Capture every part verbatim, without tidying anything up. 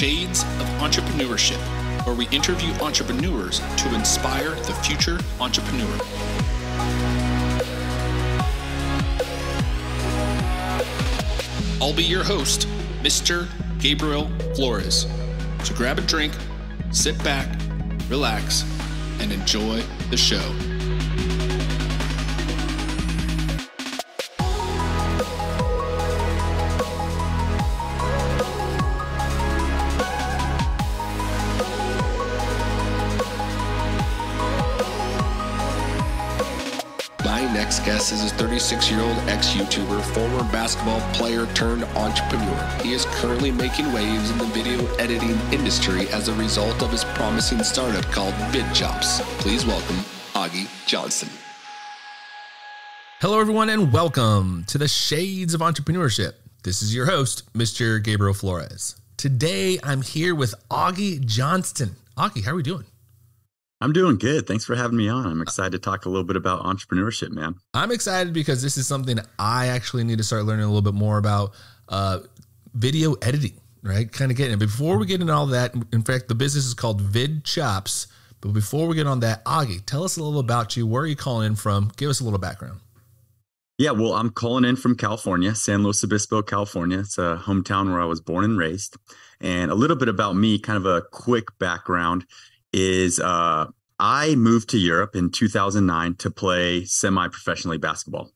Shades of Entrepreneurship, where we interview entrepreneurs to inspire the future entrepreneur. I'll be your host, Mister Gabriel Flores. So grab a drink, sit back, relax, and enjoy the show. Guest is a thirty-six-year-old ex-YouTuber, former basketball player turned entrepreneur. He is currently making waves in the video editing industry as a result of his promising startup called VidChops. Please welcome Augie Johnston. Hello, everyone, and welcome to the Shades of Entrepreneurship. This is your host, Mister Gabriel Flores. Today, I'm here with Augie Johnston. Augie, how are we doing? I'm doing good. Thanks for having me on. I'm excited to talk a little bit about entrepreneurship, man. I'm excited because this is something I actually need to start learning a little bit more about, uh, video editing, right? Kind of getting it. Before we get into all that, in fact, the business is called VidChops. But before we get on that, Augie, tell us a little about you. Where are you calling in from? Give us a little background. Yeah, well, I'm calling in from California, San Luis Obispo, California. It's a hometown where I was born and raised. And a little bit about me, kind of a quick background. is uh, I moved to Europe in two thousand nine to play semi-professionally basketball.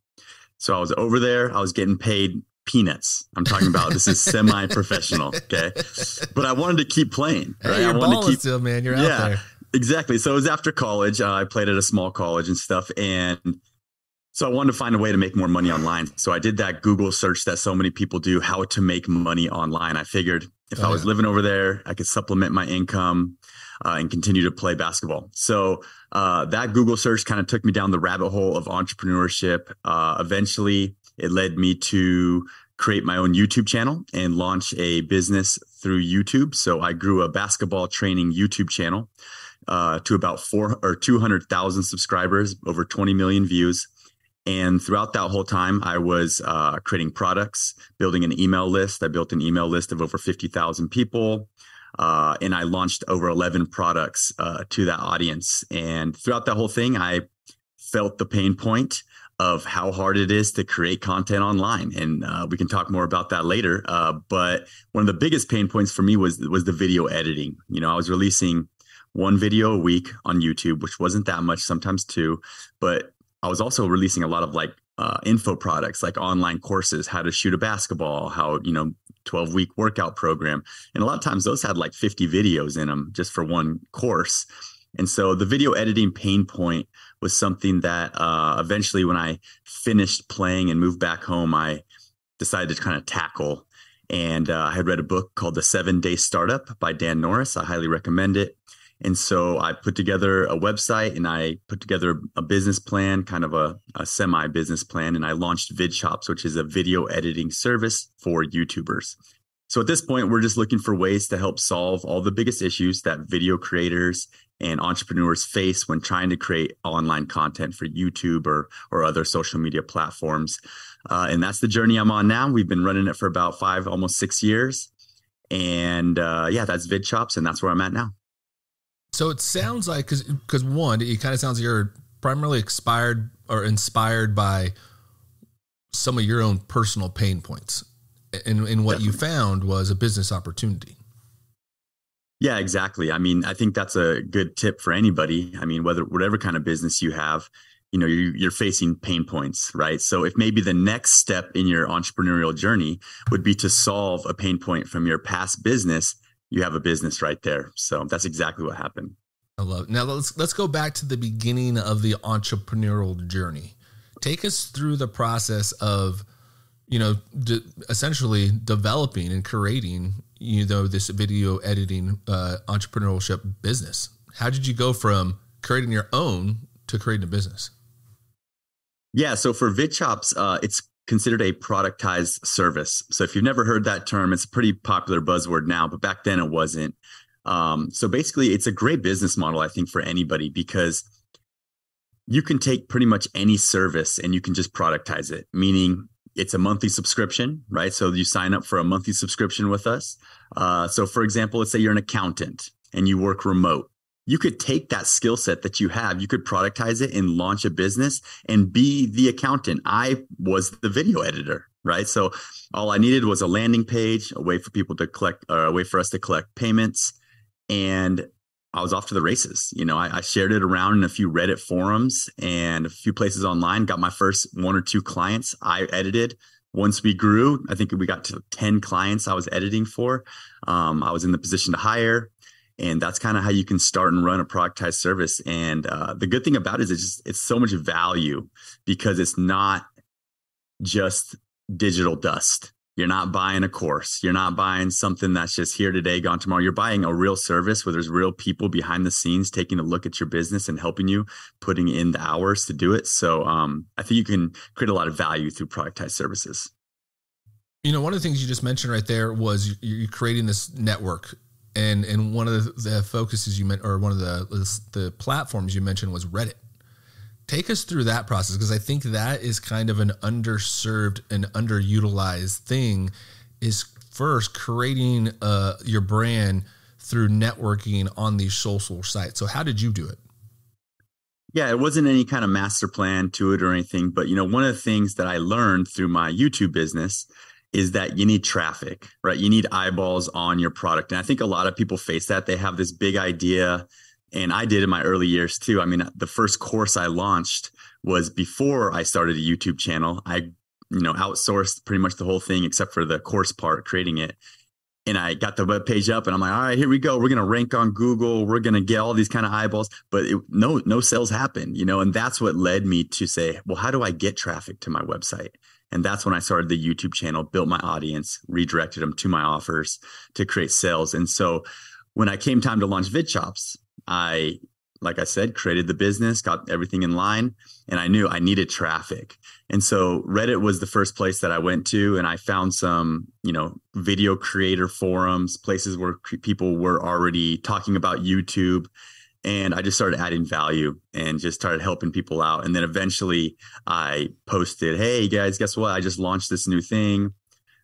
So I was over there. I was getting paid peanuts. I'm talking about this is semi-professional, okay? But I wanted to keep playing. Right? Hey, you're I wanted balling to keep, still, man. You're yeah, out there. Exactly. So it was after college. Uh, I played at a small college and stuff. And so I wanted to find a way to make more money online. So I did that Google search that so many people do, how to make money online. I figured if oh, I was yeah. living over there, I could supplement my income. Uh, and continue to play basketball. So uh, that Google search kind of took me down the rabbit hole of entrepreneurship. Uh, eventually, it led me to create my own YouTube channel and launch a business through YouTube. So I grew a basketball training YouTube channel uh, to about four or two hundred thousand subscribers, over twenty million views. And throughout that whole time, I was uh, creating products, building an email list. I built an email list of over fifty thousand people. Uh, and I launched over eleven products uh, to that audience. And throughout that whole thing, I felt the pain point of how hard it is to create content online. And uh, we can talk more about that later. Uh, but one of the biggest pain points for me was, was the video editing. You know, I was releasing one video a week on YouTube, which wasn't that much, sometimes two. But I was also releasing a lot of like uh, info products, like online courses, how to shoot a basketball, how, you know, twelve week workout program. And a lot of times those had like fifty videos in them just for one course. And so the video editing pain point was something that uh, eventually when I finished playing and moved back home, I decided to kind of tackle. And uh, I had read a book called The Seven Day Startup by Dan Norris. I highly recommend it. And so I put together a website and I put together a business plan, kind of a, a semi-business plan. And I launched VidChops, which is a video editing service for YouTubers. So at this point, we're just looking for ways to help solve all the biggest issues that video creators and entrepreneurs face when trying to create online content for YouTube or, or other social media platforms. Uh, and that's the journey I'm on now. We've been running it for about five, almost six years. And uh, yeah, that's VidChops. And that's where I'm at now. So it sounds like, because because one, it kind of sounds like you're primarily inspired or inspired by some of your own personal pain points, and and what Definitely. You found was a business opportunity. Yeah, exactly. I mean, I think that's a good tip for anybody. I mean, whether whatever kind of business you have, you know, you're, you're facing pain points, right? So if maybe the next step in your entrepreneurial journey would be to solve a pain point from your past business, you have a business right there. So that's exactly what happened. I love it. Now let's, let's go back to the beginning of the entrepreneurial journey. Take us through the process of, you know, de essentially developing and creating, you know, this video editing uh, entrepreneurship business. How did you go from creating your own to creating a business? Yeah. So for VidChops, uh, it's considered a productized service. So if you've never heard that term, it's a pretty popular buzzword now, but back then it wasn't. Um, so basically, it's a great business model, I think, for anybody, because you can take pretty much any service and you can just productize it, meaning It's a monthly subscription, right? So you sign up for a monthly subscription with us. Uh, so for example, let's say you're an accountant and you work remote. You could take that skill set that you have, you could productize it and launch a business and be the accountant. I was the video editor, right? So all I needed was a landing page, a way for people to collect, or a way for us to collect payments. And I was off to the races. You know, I, I shared it around in a few Reddit forums and a few places online, got my first one or two clients I edited. Once we grew, I think we got to ten clients I was editing for. Um, I was in the position to hire. And that's kind of how you can start and run a productized service. And uh, the good thing about it is it's just, it's so much value because it's not just digital dust. You're not buying a course. You're not buying something that's just here today, gone tomorrow. You're buying a real service where there's real people behind the scenes taking a look at your business and helping you, putting in the hours to do it. So um, I think you can create a lot of value through productized services. You know, one of the things you just mentioned right there was you're creating this network. And and one of the focuses you meant, or one of the the platforms you mentioned was Reddit. Take us through that process, because I think that is kind of an underserved and underutilized thing, is first creating uh, your brand through networking on these social sites. So how did you do it? Yeah, it wasn't any kind of master plan to it or anything. But, you know, one of the things that I learned through my YouTube business is that you need traffic, right? You need eyeballs on your product. And I think a lot of people face that. They have this big idea. And I did in my early years too. I mean, the first course I launched was before I started a YouTube channel. I, you know, outsourced pretty much the whole thing except for the course part, creating it. And I got the web page up and I'm like, all right, here we go. We're going to rank on Google. We're going to get all these kind of eyeballs, but it, no, no sales happened, you know? And that's what led me to say, well, how do I get traffic to my website? And that's when I started the YouTube channel, built my audience, redirected them to my offers to create sales. And so when I came time to launch VidChops, I, like I said, created the business, got everything in line, and I knew I needed traffic. And so Reddit was the first place that I went to, and I found some, you know, video creator forums, places where people were already talking about YouTube. And I just started adding value and just started helping people out. And then eventually I posted, hey guys, guess what? I just launched this new thing.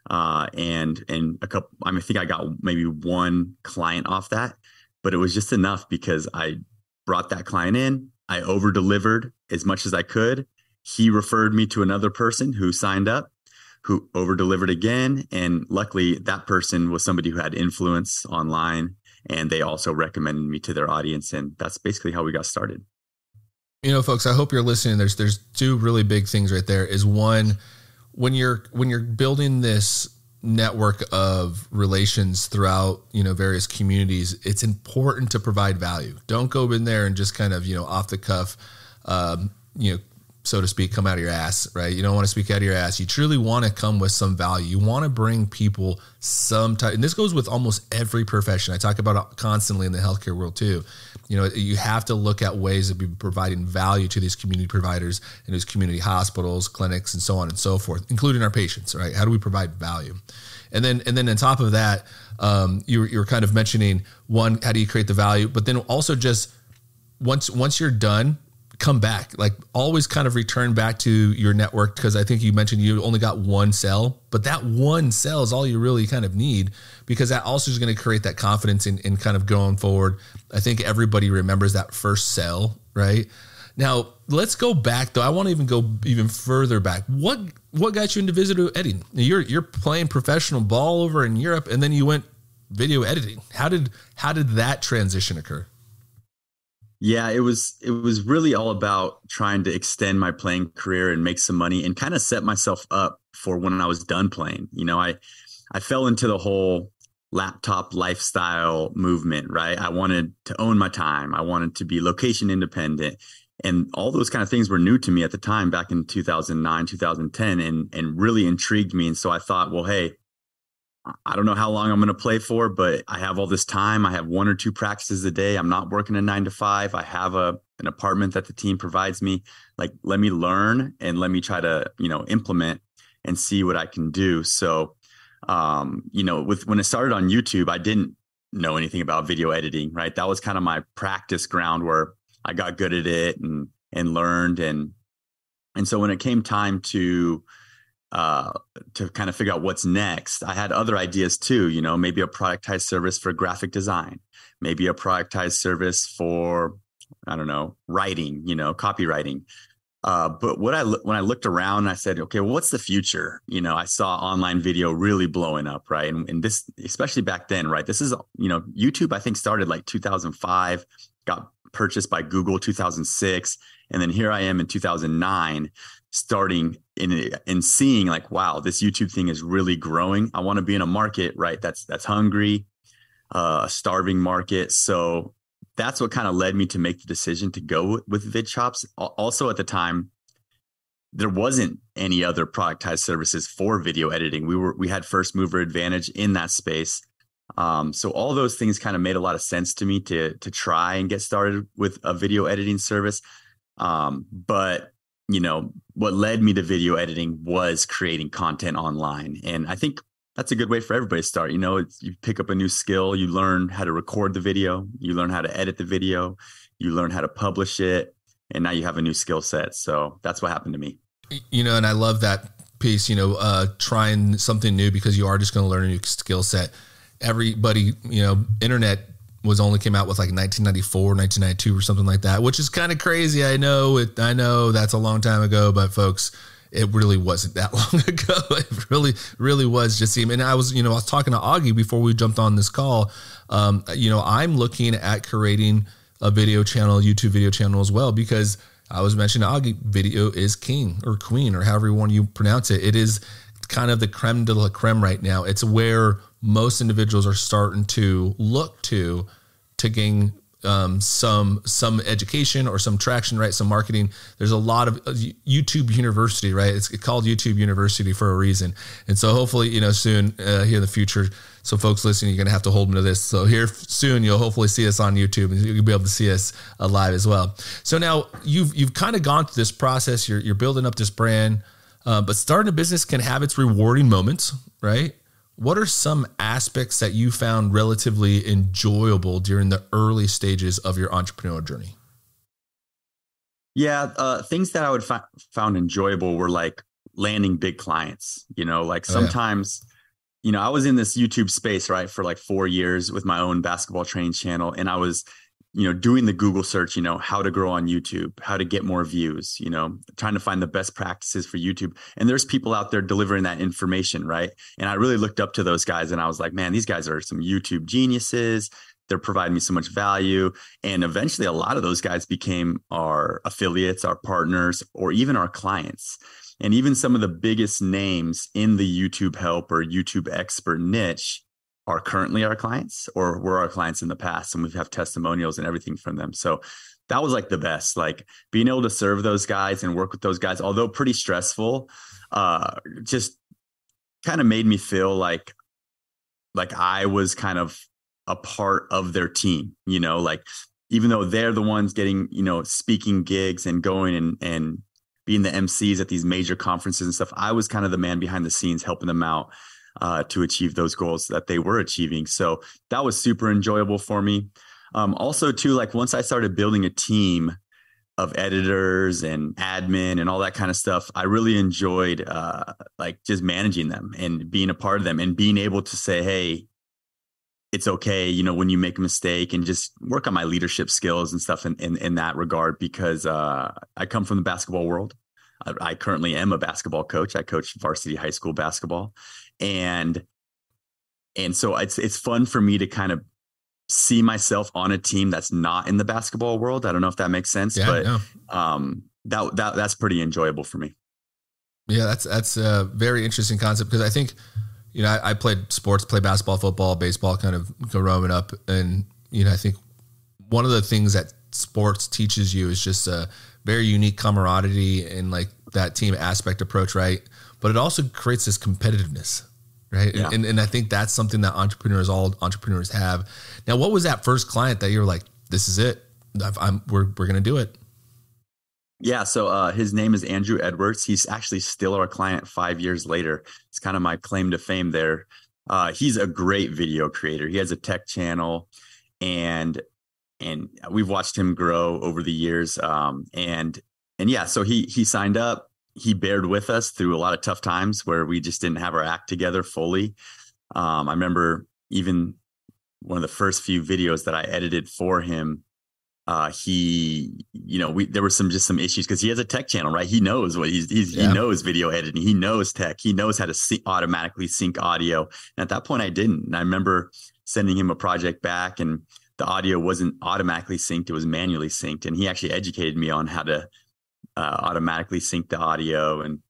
Uh, and, and a couple, I mean, I think I got maybe one client off that. But it was just enough because I brought that client in. I over-delivered as much as I could. He referred me to another person who signed up, who over-delivered again. And luckily, that person was somebody who had influence online, and they also recommended me to their audience. And that's basically how we got started. You know, folks, I hope you're listening. There's there's two really big things right there. Is one, when you're when you're building this network of relations throughout, you know, various communities, it's important to provide value. Don't go in there and just kind of, you know, off the cuff, um, you know, so to speak, come out of your ass, right? You don't want to speak out of your ass. You truly want to come with some value. You want to bring people some type, and this goes with almost every profession. I talk about it constantly in the healthcare world too. You know, you have to look at ways of providing value to these community providers and these community hospitals, clinics, and so on and so forth, including our patients, right? How do we provide value? And then, and then on top of that, um, you, you were kind of mentioning one, how do you create the value? But then also just once, once you're done, come back, like always kind of return back to your network. Cause I think you mentioned you only got one sell, but that one sell is all you really kind of need, because that also is going to create that confidence in, in kind of going forward. I think everybody remembers that first sell, right? Now let's go back though. I want to even go even further back. What, what got you into video editing? You're, you're playing professional ball over in Europe, and then you went video editing. How did, how did that transition occur? Yeah, it was it was really all about trying to extend my playing career and make some money and kind of set myself up for when I was done playing. You know, I I fell into the whole laptop lifestyle movement, right? I wanted to own my time. I wanted to be location independent. And all those kind of things were new to me at the time back in two thousand nine, two thousand ten, and and really intrigued me. And so I thought, well, hey, I don't know how long I'm going to play for, but I have all this time. I have one or two practices a day. I'm not working a nine to five. I have a, an apartment that the team provides me. Like, let me learn and let me try to, you know, implement and see what I can do. So, um, you know, with, when I started on YouTube, I didn't know anything about video editing, right? That was kind of my practice ground where I got good at it and, and learned. And, and so when it came time to uh, to kind of figure out what's next. I had other ideas too, you know, maybe a productized service for graphic design, maybe a productized service for, I don't know, writing, you know, copywriting. Uh, but what I when I looked around, I said, okay, well, what's the future? You know, I saw online video really blowing up, right? And, and this, especially back then, right? This is, you know, YouTube, I think, started like two thousand five, got purchased by Google two thousand six, and then here I am in two thousand nine, starting in and seeing like, wow, this YouTube thing is really growing. I want to be in a market, right? That's that's hungry, uh, a starving market, so. That's what kind of led me to make the decision to go with VidChops. Also, at the time, there wasn't any other productized services for video editing. We were we had first mover advantage in that space, um, so all those things kind of made a lot of sense to me to to try and get started with a video editing service. Um, but you know, what led me to video editing was creating content online, and I think. That's a good way for everybody to start. You know, it's, you pick up a new skill, you learn how to record the video, you learn how to edit the video, you learn how to publish it, and now you have a new skill set. So that's what happened to me. You know, and I love that piece, you know, uh, trying something new because you are just going to learn a new skill set. Everybody, you know, internet was only came out with like nineteen ninety-four, nineteen ninety-two or something like that, which is kind of crazy. I know it. I know that's a long time ago, but folks, it really wasn't that long ago. It really, really was just him. And I was, you know, I was talking to Augie before we jumped on this call. Um, you know, I'm looking at creating a video channel, YouTube video channel as well, because I was mentioning Augie, video is king or queen or however you want you pronounce it. It is kind of the creme de la creme right now. It's where most individuals are starting to look to, to gain Um, some, some education or some traction, right? Some marketing. There's a lot of uh, YouTube University, right? It's called YouTube University for a reason. And so hopefully, you know, soon uh, here in the future, so folks listening, you're going to have to hold me to this. So here soon, you'll hopefully see us on YouTube and you'll be able to see us uh, live as well. So now you've, you've kind of gone through this process. You're, you're building up this brand, uh, but starting a business can have its rewarding moments, right? What are some aspects that you found relatively enjoyable during the early stages of your entrepreneurial journey? Yeah, uh, things that I would fi- found enjoyable were like landing big clients. You know, like sometimes, oh, yeah. you know, I was in this YouTube space, right, for like four years with my own basketball training channel. And I was, you know, doing the Google search, you know, how to grow on YouTube, how to get more views, you know, trying to find the best practices for YouTube. And there's people out there delivering that information, right? And I really looked up to those guys and I was like, man, these guys are some YouTube geniuses. They're providing me so much value. And eventually a lot of those guys became our affiliates, our partners, or even our clients. And even some of the biggest names in the YouTube help or YouTube expert niche are currently our clients or were our clients in the past, and we have testimonials and everything from them. So that was like the best, like being able to serve those guys and work with those guys, although pretty stressful, uh, just kind of made me feel like, like I was kind of a part of their team, you know, like, even though they're the ones getting, you know, speaking gigs and going and, and being the M Cs at these major conferences and stuff, I was kind of the man behind the scenes, helping them out Uh, to achieve those goals that they were achieving. So that was super enjoyable for me. Um, also too, like once I started building a team of editors and admin and all that kind of stuff, I really enjoyed uh, like just managing them and being a part of them and being able to say, hey, it's okay, you know, when you make a mistake, and just work on my leadership skills and stuff in, in, in that regard, because uh, I come from the basketball world. I, I currently am a basketball coach. I coach varsity high school basketball. And, and so it's, it's fun for me to kind of see myself on a team that's not in the basketball world. I don't know if that makes sense, yeah, but, no. um, that, that, that's pretty enjoyable for me. Yeah. That's, that's a very interesting concept, because I think, you know, I, I played sports, play basketball, football, baseball, kind of growing up. And, you know, I think one of the things that sports teaches you is just a very unique camaraderie and like that team aspect approach. Right. But it also creates this competitiveness. Right. Yeah. And, and I think that's something that entrepreneurs, all entrepreneurs have. Now, what was that first client that you were like, this is it. I'm, we're we're going to do it. Yeah. So uh, his name is Andrew Edwards. He's actually still our client five years later. It's kind of my claim to fame there. Uh, he's a great video creator. He has a tech channel, and, and we've watched him grow over the years. Um, and, and yeah, so he, he signed up. he bared with us through a lot of tough times where we just didn't have our act together fully. Um, I remember even one of the first few videos that I edited for him, uh, he, you know, we, there were some, just some issues because he has a tech channel, right? He knows what he's, he's yeah. he knows video editing. He knows tech. He knows how to see, automatically sync audio. And at that point I didn't. And I remember sending him a project back and the audio wasn't automatically synced. It was manually synced. And he actually educated me on how to uh, automatically sync the audio. And,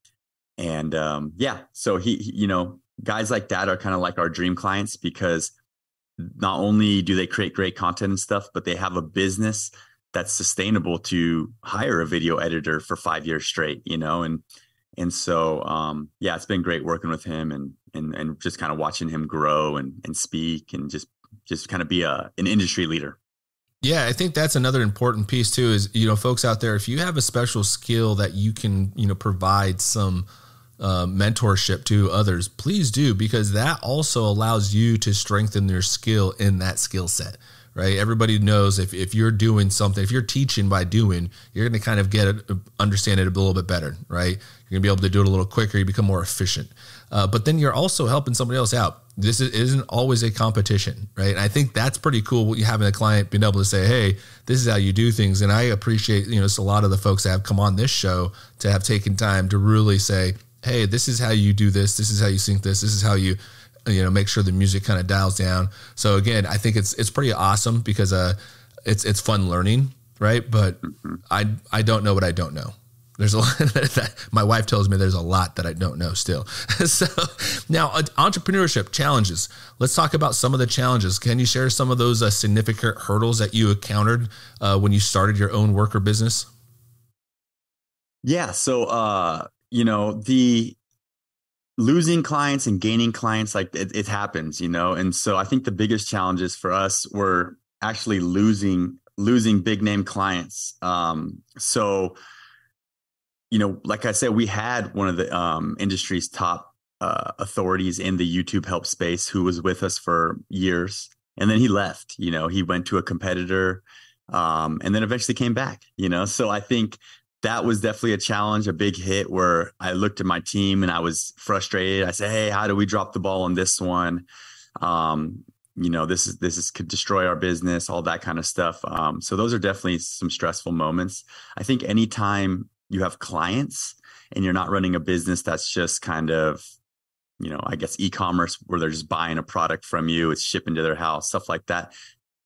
and um, yeah, so he, he, you know, guys like that are kind of like our dream clients because not only do they create great content and stuff, but they have a business that's sustainable to hire a video editor for five years straight, you know? And, and so, um, yeah, it's been great working with him and, and, and just kind of watching him grow and, and speak and just, just kind of be a, an industry leader. Yeah. I think that's another important piece too, is, you know, folks out there, if you have a special skill that you can, you know, provide some, Uh, mentorship to others, please do, because that also allows you to strengthen your skill in that skill set, right? Everybody knows if, if you're doing something, if you're teaching by doing, you're going to kind of get it, understand it a little bit better, right? You're going to be able to do it a little quicker. You become more efficient. Uh, but then you're also helping somebody else out. This is, isn't always a competition, right? And I think that's pretty cool. What you having a client being able to say, hey, this is how you do things. And I appreciate, you know, it's a lot of the folks that have come on this show to have taken time to really say, hey, this is how you do this. This is how you sync this. This is how you, you know, make sure the music kind of dials down. So again, I think it's, it's pretty awesome because, uh, it's, it's fun learning. Right. But mm-hmm. I, I don't know what I don't know. There's a lot that my wife tells me there's a lot that I don't know still. So now entrepreneurship challenges, let's talk about some of the challenges. Can you share some of those uh, significant hurdles that you encountered, uh, when you started your own work or business? Yeah. So, uh, you know, the losing clients and gaining clients, like it, it happens, you know? And so I think the biggest challenges for us were actually losing, losing big name clients. Um, so, you know, like I said, we had one of the um, industry's top uh, authorities in the YouTube help space who was with us for years. And then he left, you know, he went to a competitor um, and then eventually came back, you know? So I think that was definitely a challenge, a big hit where I looked at my team and I was frustrated. I said, hey, how do we drop the ball on this one? Um, you know, this is, this is could destroy our business, all that kind of stuff. Um, so those are definitely some stressful moments. I think anytime you have clients and you're not running a business that's just kind of, you know, I guess e-commerce where they're just buying a product from you, it's shipping to their house, stuff like that.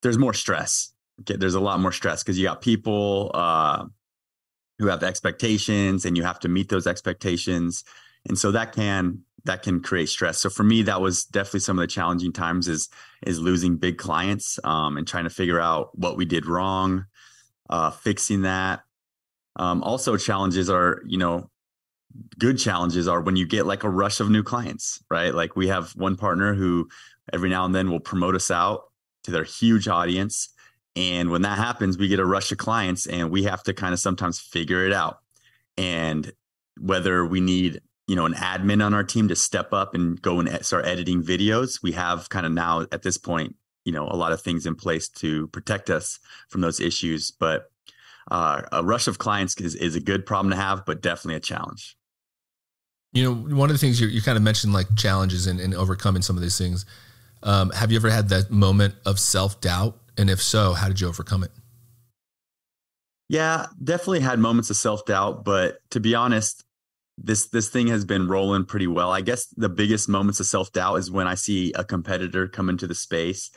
There's more stress. Okay, there's a lot more stress because you got people, uh, who have expectations and you have to meet those expectations. And so that can, that can create stress. So for me, that was definitely some of the challenging times is, is losing big clients um, and trying to figure out what we did wrong, uh, fixing that. Um, also challenges are, you know, good challenges are when you get like a rush of new clients, right? Like we have one partner who every now and then will promote us out to their huge audience. And when that happens, we get a rush of clients and we have to kind of sometimes figure it out. And whether we need, you know, an admin on our team to step up and go and start editing videos, we have kind of now at this point, you know, a lot of things in place to protect us from those issues. But uh, a rush of clients is, is a good problem to have, but definitely a challenge. You know, one of the things you, you kind of mentioned, like challenges and, and overcoming some of these things. Um, have you ever had that moment of self-doubt? And if so, how did you overcome it? Yeah, definitely had moments of self-doubt, but to be honest, this, this thing has been rolling pretty well. I guess the biggest moments of self-doubt is when I see a competitor come into the space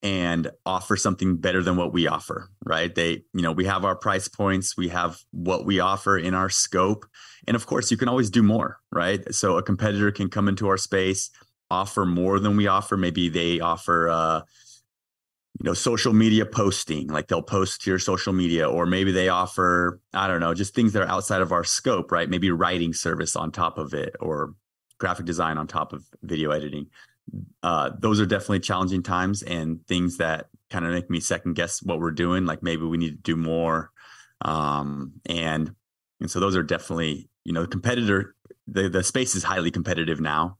and offer something better than what we offer, right? They, you know, we have our price points, we have what we offer in our scope. And of course you can always do more, right? So a competitor can come into our space, offer more than we offer. Maybe they offer, uh, you know, social media posting, like they'll post to your social media, or maybe they offer, I don't know, just things that are outside of our scope, right? Maybe writing service on top of it or graphic design on top of video editing. Uh, those are definitely challenging times and things that kind of make me second guess what we're doing. Like maybe we need to do more. Um, and, and so those are definitely, you know, the competitor, the, the space is highly competitive now.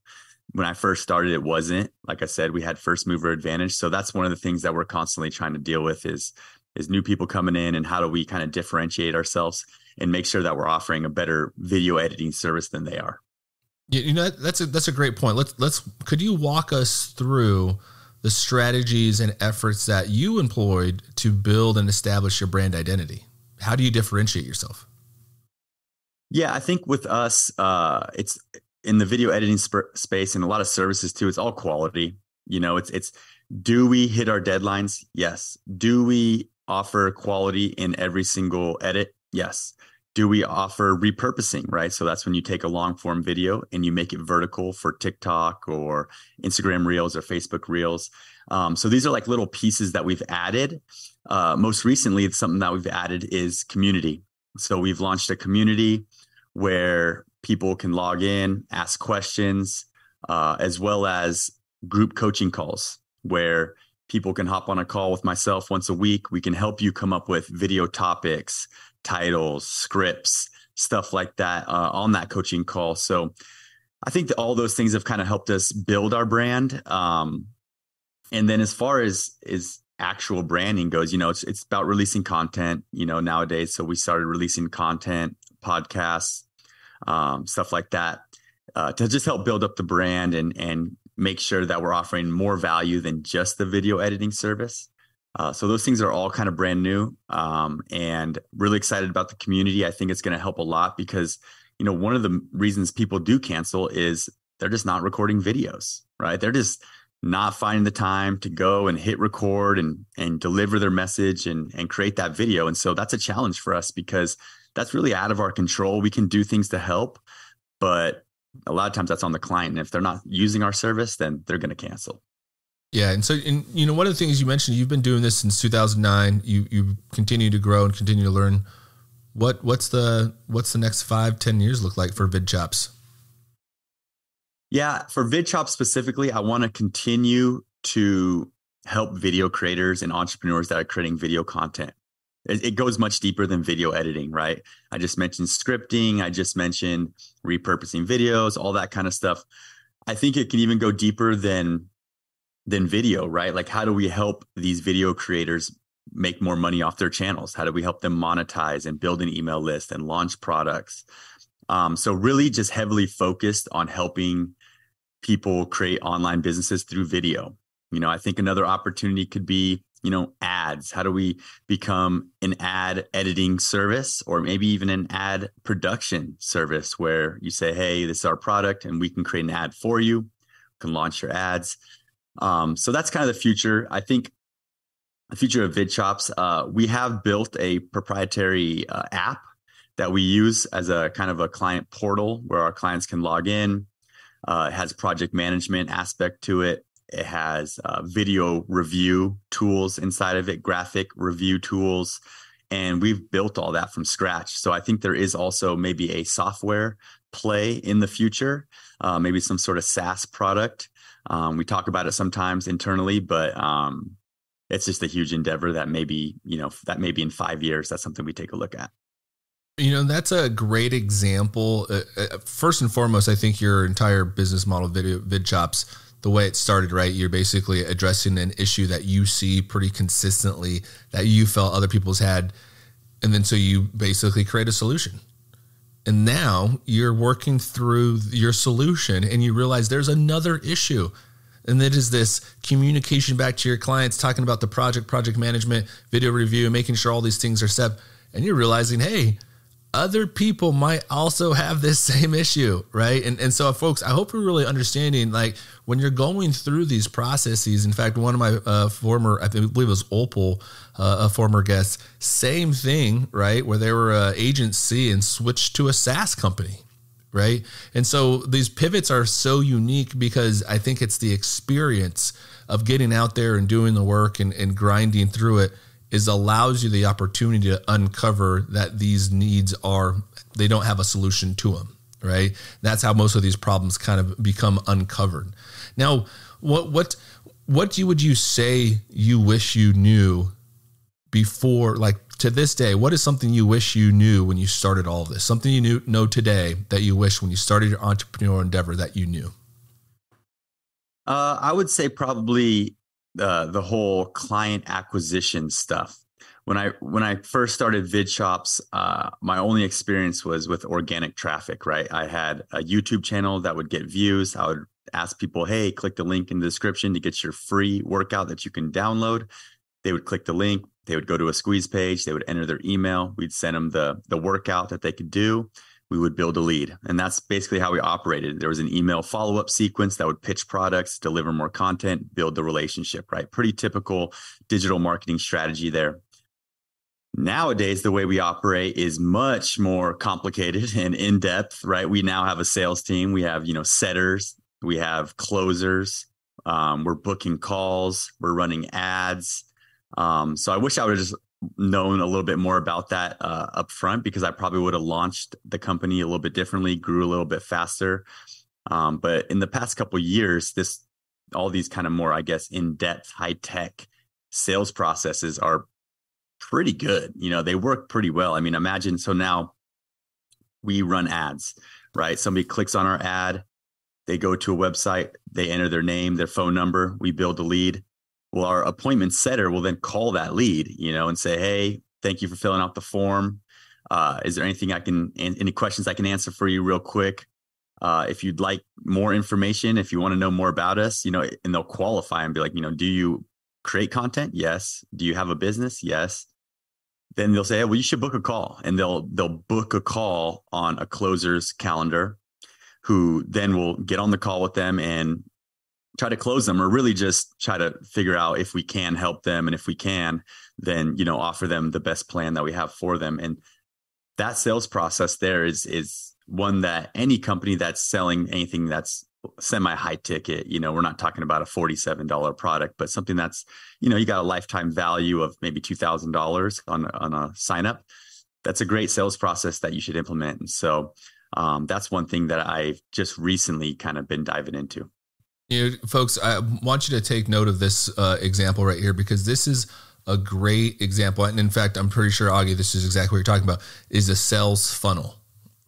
When I first started, it wasn't. Like I said, we had first mover advantage. So that's one of the things that we're constantly trying to deal with is is new people coming in, and how do we kind of differentiate ourselves and make sure that we're offering a better video editing service than they are. You know, that's a, that's a great point. Let's, let's, could you walk us through the strategies and efforts that you employed to build and establish your brand identity? How do you differentiate yourself? Yeah, I think with us, uh, it's in the video editing sp- space and a lot of services too, it's all quality. You know, it's, it's, do we hit our deadlines? Yes. Do we offer quality in every single edit? Yes. Do we offer repurposing, right? So that's when you take a long form video and you make it vertical for TikTok or Instagram Reels or Facebook Reels. Um, so these are like little pieces that we've added. Uh, most recently, it's something that we've added is community. So we've launched a community where people can log in, ask questions, uh, as well as group coaching calls where people can hop on a call with myself once a week. We can help you come up with video topics, titles, scripts, stuff like that uh, on that coaching call. So I think that all those things have kind of helped us build our brand. Um, and then as far as is actual branding goes, you know, it's it's about releasing content, you know, nowadays. So we started releasing content, podcasts, um, stuff like that uh, to just help build up the brand and and make sure that we're offering more value than just the video editing service. Uh, so those things are all kind of brand new, um, and really excited about the community. I think it's going to help a lot because, you know, one of the reasons people do cancel is they're just not recording videos, right? They're just not finding the time to go and hit record and and deliver their message and and create that video. And so that's a challenge for us because that's really out of our control. We can do things to help, but a lot of times that's on the client. And if they're not using our service, then they're going to cancel. Yeah. And so, and, you know, one of the things you mentioned, you've been doing this since two thousand nine, you, you continue to grow and continue to learn. What, what's the, what's the next five, ten years look like for VidChops? Yeah. For VidChops specifically, I want to continue to help video creators and entrepreneurs that are creating video content. It, it goes much deeper than video editing, right? I just mentioned scripting. I just mentioned repurposing videos, all that kind of stuff. I think it can even go deeper than than video, right? Like, how do we help these video creators make more money off their channels? How do we help them monetize and build an email list and launch products? Um, so really just heavily focused on helping people create online businesses through video. You know, I think another opportunity could be, you know, ads. How do we become an ad editing service or maybe even an ad production service where you say, hey, this is our product and we can create an ad for you, you can launch your ads. Um, so that's kind of the future. I think the future of VidChops, uh, we have built a proprietary uh, app that we use as a kind of a client portal where our clients can log in. Uh, it has project management aspect to it. It has uh, video review tools inside of it, graphic review tools, and we've built all that from scratch. So I think there is also maybe a software play in the future, uh, maybe some sort of SaaS product. Um, we talk about it sometimes internally, but um, it's just a huge endeavor that maybe, you know, that maybe in five years, that's something we take a look at. You know, that's a great example. Uh, first and foremost, I think your entire business model, video, VidChops, the way it started, right? You're basically addressing an issue that you see pretty consistently that you felt other people's had. And then so you basically create a solution. And now you're working through your solution and you realize there's another issue. And that is this communication back to your clients, talking about the project, project management, video review, and making sure all these things are set. And you're realizing, hey, other people might also have this same issue, right? And and so, folks, I hope you're really understanding, like, when you're going through these processes. In fact, one of my uh, former, I believe it was Opal, uh, a former guest, same thing, right? Where they were an agency and switched to a SaaS company, right? And so these pivots are so unique because I think it's the experience of getting out there and doing the work and, and grinding through it is allows you the opportunity to uncover that these needs are, they don't have a solution to them, right? That's how most of these problems kind of become uncovered. Now, what what what would you say you wish you knew before, like to this day, what is something you wish you knew when you started all of this? Something you knew, know today that you wish when you started your entrepreneurial endeavor that you knew? Uh, I would say probably Uh, the whole client acquisition stuff, when I when I first started VidChops, uh, my only experience was with organic traffic, right? I had a YouTube channel that would get views. I would ask people, hey, click the link in the description to get your free workout that you can download. They would click the link. They would go to a squeeze page. They would enter their email. We'd send them the, the workout that they could do. We would build a lead. And that's basically how we operated. There was an email follow-up sequence that would pitch products, deliver more content, build the relationship, right? Pretty typical digital marketing strategy there. Nowadays, the way we operate is much more complicated and in-depth, right? We now have a sales team. We have, you know, setters. We have closers. Um, we're booking calls. We're running ads. Um, so I wish I would have just known a little bit more about that uh, up front, because I probably would have launched the company a little bit differently, grew a little bit faster. Um, but in the past couple of years, this, all these kind of more, I guess, in-depth, high-tech sales processes are pretty good. You know, they work pretty well. I mean, imagine, so now we run ads, right? Somebody clicks on our ad, they go to a website, they enter their name, their phone number, we build a lead. Well, our appointment setter will then call that lead, you know, and say, hey, thank you for filling out the form. Uh, is there anything I can, any questions I can answer for you real quick? Uh, if you'd like more information, if you want to know more about us, you know, and they'll qualify and be like, you know, do you create content? Yes. Do you have a business? Yes. Then they'll say, hey, well, you should book a call. And they'll, they'll book a call on a closer's calendar, who then will get on the call with them and try to close them, or really just try to figure out if we can help them. And if we can, then, you know, offer them the best plan that we have for them. And that sales process there is, is one that any company that's selling anything that's semi high ticket, you know, we're not talking about a forty-seven dollar product, but something that's, you know, you got a lifetime value of maybe two thousand dollars on, on a sign up. That's a great sales process that you should implement. And so um, that's one thing that I've just recently kind of been diving into. You know, folks, I want you to take note of this uh, example right here, because this is a great example. And in fact, I'm pretty sure, Augie, this is exactly what you're talking about, is a sales funnel,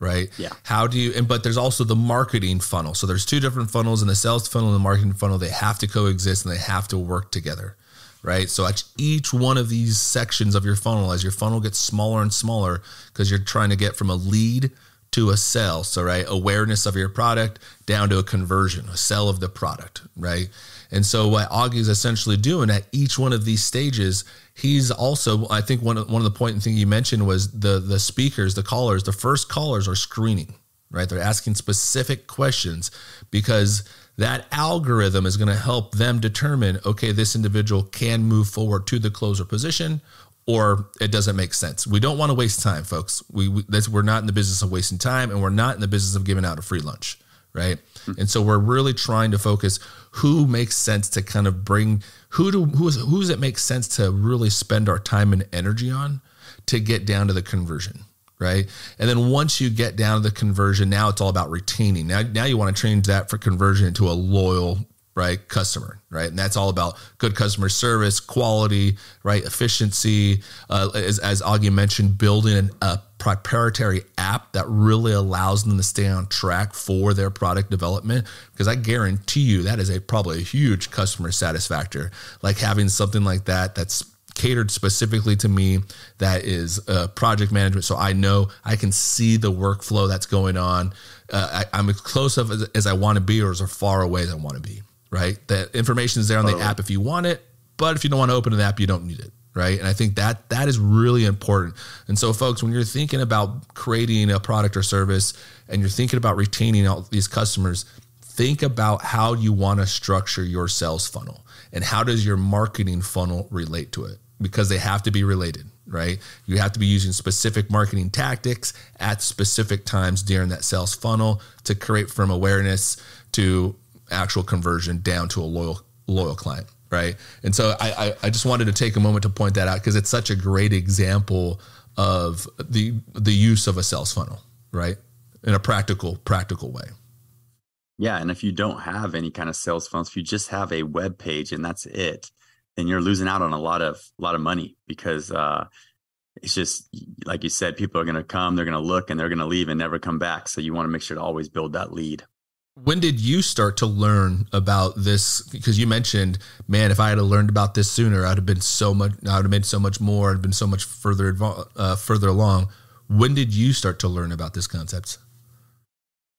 right? Yeah. How do you, and but there's also the marketing funnel. So there's two different funnels, and the sales funnel and the marketing funnel, they have to coexist and they have to work together, right? So at each one of these sections of your funnel, as your funnel gets smaller and smaller, because you're trying to get from a lead to a sell. So, right, awareness of your product down to a conversion, a sell of the product, right? And so what Augie's essentially doing at each one of these stages, he's also, I think one of, one of the point thing you mentioned was the, the speakers, the callers, the first callers are screening, right? They're asking specific questions, because that algorithm is going to help them determine, okay, this individual can move forward to the closer position, or it doesn't make sense. We don't want to waste time, folks. We, we that's, we're not in the business of wasting time, and we're not in the business of giving out a free lunch, right? Mm-hmm. And so we're really trying to focus who makes sense to kind of bring, who do who is who does it make sense to really spend our time and energy on to get down to the conversion, right? And then once you get down to the conversion, now it's all about retaining. Now, now you want to change that for conversion into a loyal, right, customer, right? And that's all about good customer service, quality, right, efficiency. Uh, as, as Augie mentioned, building a proprietary app that really allows them to stay on track for their product development, because I guarantee you that is a probably a huge customer satisfactor. Like having something like that that's catered specifically to me, that is uh, project management. So I know I can see the workflow that's going on. Uh, I, I'm as close up as, as I want to be, or as far away as I want to be. Right? That information is there on the app if you want it, but if you don't want to open an app, you don't need it. Right? And I think that that is really important. And so folks, when you're thinking about creating a product or service, and you're thinking about retaining all these customers, think about how you want to structure your sales funnel, and how does your marketing funnel relate to it? Because they have to be related, right? You have to be using specific marketing tactics at specific times during that sales funnel to create from awareness to actual conversion down to a loyal loyal client, right? And so I, I I just wanted to take a moment to point that out, because it's such a great example of the the use of a sales funnel, right? In a practical practical way. Yeah, and if you don't have any kind of sales funnels, if you just have a web page and that's it, then you're losing out on a lot of lot of money, because uh, it's just like you said, people are going to come, they're going to look, and they're going to leave and never come back. So you want to make sure to always build that lead. When did you start to learn about this? Because you mentioned, man, if I had learned about this sooner, I'd have been so much, I would have made so much more. I'd been so much further, uh, further along. When did you start to learn about this concept?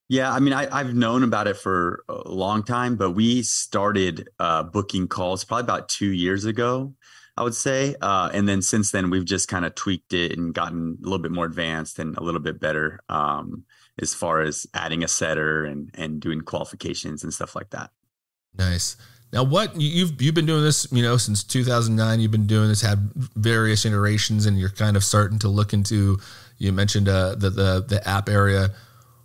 Yeah, I mean, I, I've known about it for a long time, but we started uh, booking calls probably about two years ago, I would say. Uh, and then since then, we've just kind of tweaked it and gotten a little bit more advanced and a little bit better um, as far as adding a setter and and doing qualifications and stuff like that. Nice. Now, what you've you've been doing this, you know, since two thousand nine, you've been doing this, had various iterations, and you're kind of starting to look into. You mentioned uh, the the the app area.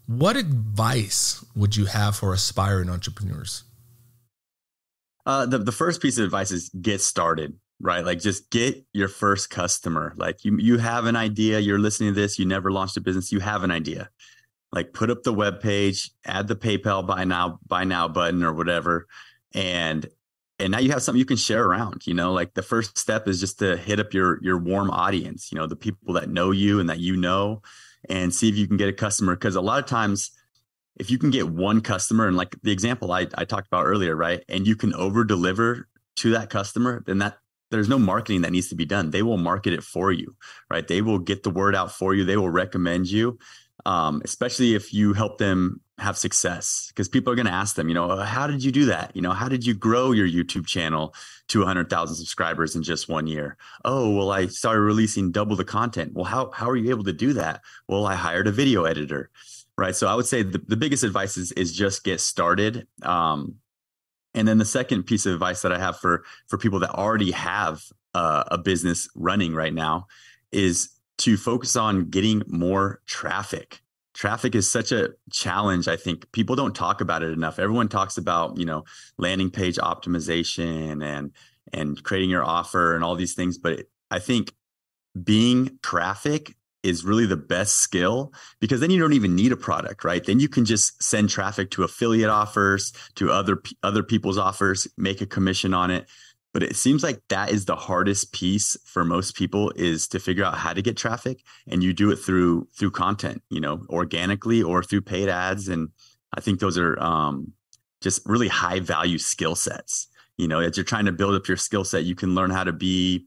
What advice would you have for aspiring entrepreneurs? Uh, the, the first piece of advice is get started, right? Like just get your first customer. Like you, you have an idea, you're listening to this, you never launched a business, you have an idea. Like put up the web page, add the PayPal buy now, buy now button or whatever. And, and now you have something you can share around, you know, like the first step is just to hit up your, your warm audience, you know, the people that know you and that you know, and see if you can get a customer. Because a lot of times, if you can get one customer, and like the example I, I talked about earlier, right? And you can over deliver to that customer, then that there's no marketing that needs to be done. They will market it for you, right? They will get the word out for you. They will recommend you, um, especially if you help them have success, because people are going to ask them, you know, how did you do that? You know, how did you grow your YouTube channel to one hundred thousand subscribers in just one year? Oh, well, I started releasing double the content. Well, how, how are you able to do that? Well, I hired a video editor, right? So I would say the, the biggest advice is, is just get started. Um, and then the second piece of advice that I have for, for people that already have uh, a business running right now is to focus on getting more traffic. Traffic is such a challenge. I think people don't talk about it enough. Everyone talks about, you know, landing page optimization and and creating your offer and all these things. But I think being traffic is really the best skill, because then you don't even need a product, right? Then you can just send traffic to affiliate offers, to other other people's offers, make a commission on it. But it seems like that is the hardest piece for most people, is to figure out how to get traffic. And you do it through through content, you know, organically or through paid ads. And I think those are um, just really high value skill sets. You know, as you're trying to build up your skill set, you can learn how to be,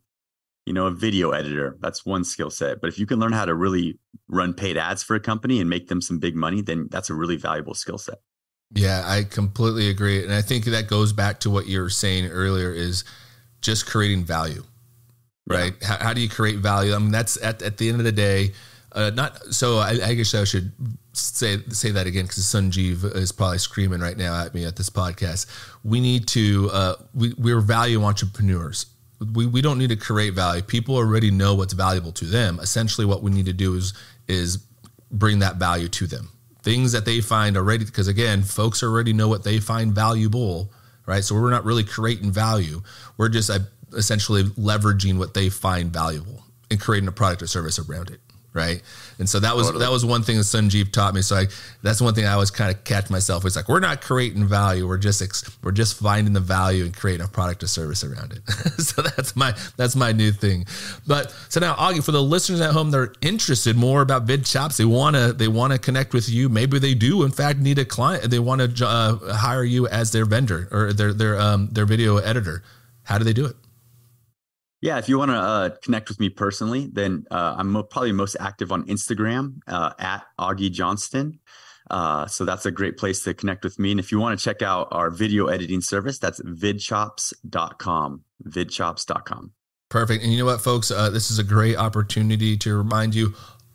you know, a video editor. That's one skill set. But if you can learn how to really run paid ads for a company and make them some big money, then that's a really valuable skill set. Yeah, I completely agree. And I think that goes back to what you were saying earlier, is just creating value, right? Yeah. How, how do you create value? I mean, that's at, at the end of the day, uh, not so I, I guess I should say, say that again, because Sanjeev is probably screaming right now at me at this podcast. We need to, uh, we, we're value entrepreneurs. We, we don't need to create value. People already know what's valuable to them. Essentially what we need to do is, is bring that value to them. Things that they find already, because again, folks already know what they find valuable, right? So we're not really creating value. We're just uh, essentially leveraging what they find valuable and creating a product or service around it, right? And so that was totally. That was one thing that Sanjeev taught me. So I, that's one thing I always kind of catch myself. It's like, we're not creating value. We're just ex we're just finding the value and creating a product or service around it. So that's my that's my new thing. But so now, Augie, for the listeners at home that are interested more about VidChops, they wanna they wanna connect with you. Maybe they do, in fact, need a client. They want to uh, hire you as their vendor or their their um, their video editor. How do they do it? Yeah, if you want to uh, connect with me personally, then uh, I'm probably most active on Instagram uh, at Augie Johnston. Uh, so that's a great place to connect with me. And if you want to check out our video editing service, that's vidchops dot com, vidchops dot com. Perfect. And you know what, folks, uh, this is a great opportunity to remind you,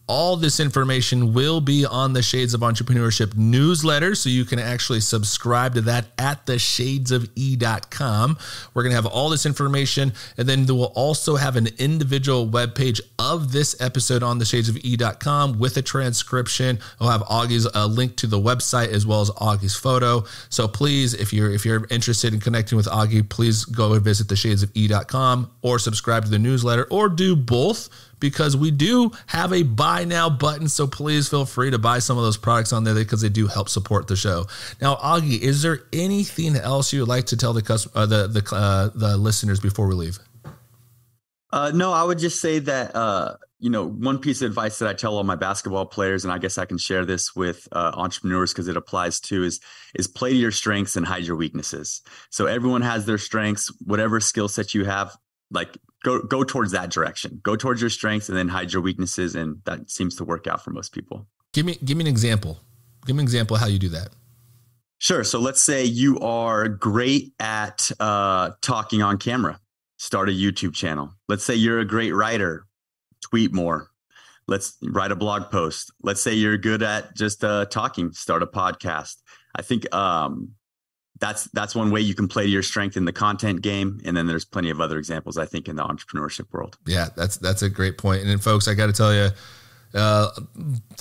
all this information will be on the Shades of Entrepreneurship newsletter, so you can actually subscribe to that at the shades of e dot com. We're going to have all this information, and then we'll also have an individual webpage of this episode on the shades of e dot com with a transcription. We'll have Augie's uh, link to the website as well as Augie's photo. So please, if you're if you're interested in connecting with Augie, please go and visit the shades of e dot com or subscribe to the newsletter, or do both, because we do have a buy now button. So please feel free to buy some of those products on there, because they do help support the show. Now, Augie, is there anything else you would like to tell the customer, uh, the the, uh, the listeners before we leave? Uh, no, I would just say that, uh, you know, one piece of advice that I tell all my basketball players, and I guess I can share this with uh, entrepreneurs because it applies too, is, is play to your strengths and hide your weaknesses. So everyone has their strengths, whatever skill set you have, like go, go towards that direction, go towards your strengths and then hide your weaknesses. And that seems to work out for most people. Give me, give me an example. Give me an example of how you do that. Sure. So let's say you are great at uh, talking on camera. Start a YouTube channel. Let's say you're a great writer. Tweet more. Let's write a blog post. Let's say you're good at just uh, talking. Start a podcast. I think um, that's that's one way you can play to your strength in the content game. And then there's plenty of other examples, I think, in the entrepreneurship world. Yeah, that's that's a great point. And then, folks, I got to tell you, uh,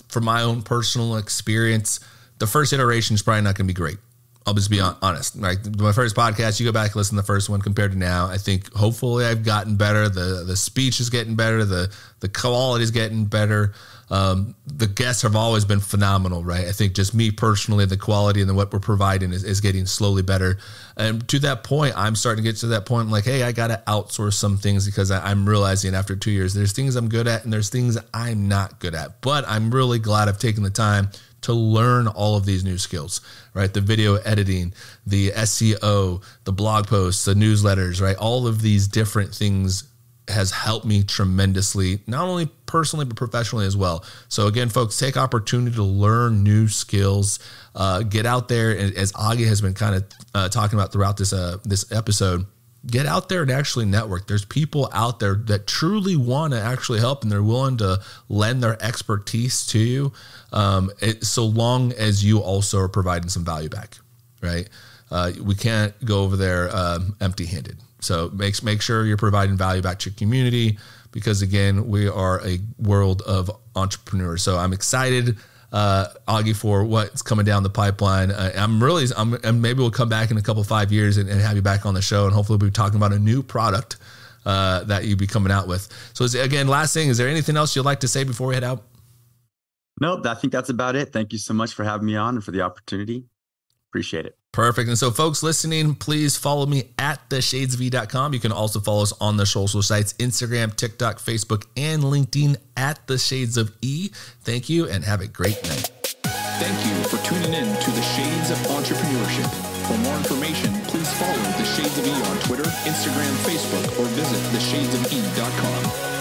from my own personal experience, the first iteration is probably not going to be great. I'll just be honest. Like my first podcast, you go back and listen to the first one compared to now. I think hopefully I've gotten better. The the speech is getting better. The the quality is getting better. Um, the guests have always been phenomenal, right? I think just me personally, the quality and the, what we're providing is, is getting slowly better. And to that point, I'm starting to get to that point. I'm like, hey, I got to outsource some things because I, I'm realizing after two years, there's things I'm good at and there's things I'm not good at. But I'm really glad I've taken the time to learn all of these new skills, right? The video editing, the S E O, the blog posts, the newsletters, right? All of these different things has helped me tremendously, not only personally, but professionally as well. So again, folks, take opportunity to learn new skills, uh, get out there. And as Augie has been kind of uh, talking about throughout this, uh, this episode, get out there and actually network. There's people out there that truly want to actually help and they're willing to lend their expertise to you, um, it, so long as you also are providing some value back, right? Uh, we can't go over there um, empty-handed. So make, make sure you're providing value back to your community because, again, we are a world of entrepreneurs. So I'm excited, uh, Augie, for what's coming down the pipeline. Uh, I'm really, I'm, and maybe we'll come back in a couple five years and, and have you back on the show. And hopefully we'll be talking about a new product, uh, that you'd be coming out with. So is, again, last thing, is there anything else you'd like to say before we head out? Nope. I think that's about it. Thank you so much for having me on and for the opportunity. Appreciate it. Perfect. And so folks listening, please follow me at the shades v dot com. You can also follow us on the social sites, Instagram, TikTok, Facebook, and LinkedIn at The Shades of E. Thank you and have a great night. Thank you for tuning in to The Shades of Entrepreneurship. For more information, please follow The Shades of E on Twitter, Instagram, Facebook, or visit the shades of e dot com.